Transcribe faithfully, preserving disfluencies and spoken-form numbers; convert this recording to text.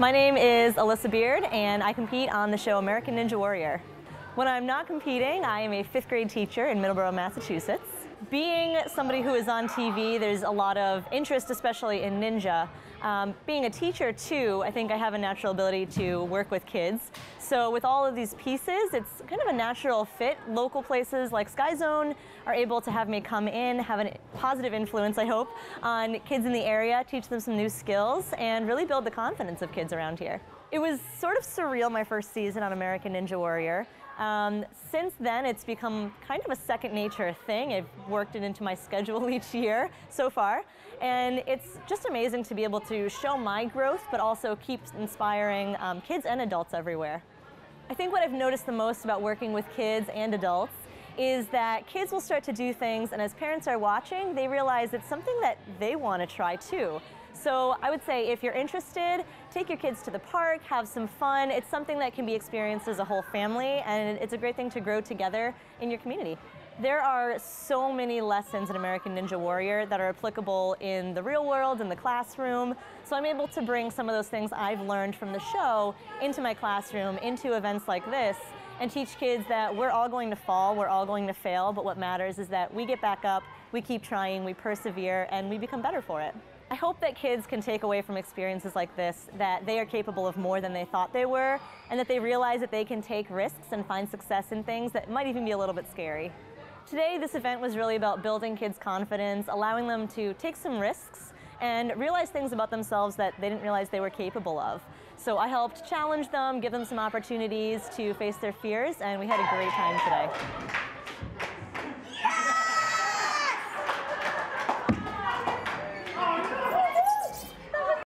My name is Allyssa Beird, and I compete on the show American Ninja Warrior. When I'm not competing, I am a fifth grade teacher in Middleborough, Massachusetts. Being somebody who is on T V, there's a lot of interest, especially in ninja. Um, being a teacher too, I think I have a natural ability to work with kids. So with all of these pieces, it's kind of a natural fit. Local places like Sky Zone are able to have me come in, have a positive influence, I hope, on kids in the area, teach them some new skills, and really build the confidence of kids around here. It was sort of surreal, my first season on American Ninja Warrior. Um, since then, it's become kind of a second nature thing. I've worked it into my schedule each year so far, and it's just amazing to be able to show my growth, but also keep inspiring um, kids and adults everywhere. I think what I've noticed the most about working with kids and adults is that kids will start to do things, and as parents are watching, they realize it's something that they want to try too. So I would say if you're interested, take your kids to the park, have some fun. It's something that can be experienced as a whole family, and it's a great thing to grow together in your community. There are so many lessons in American Ninja Warrior that are applicable in the real world, in the classroom. So I'm able to bring some of those things I've learned from the show into my classroom, into events like this, and teach kids that we're all going to fall, we're all going to fail, but what matters is that we get back up, we keep trying, we persevere, and we become better for it. I hope that kids can take away from experiences like this that they are capable of more than they thought they were, and that they realize that they can take risks and find success in things that might even be a little bit scary. Today, this event was really about building kids' confidence, allowing them to take some risks and realize things about themselves that they didn't realize they were capable of. So I helped challenge them, give them some opportunities to face their fears, and we had a great time today.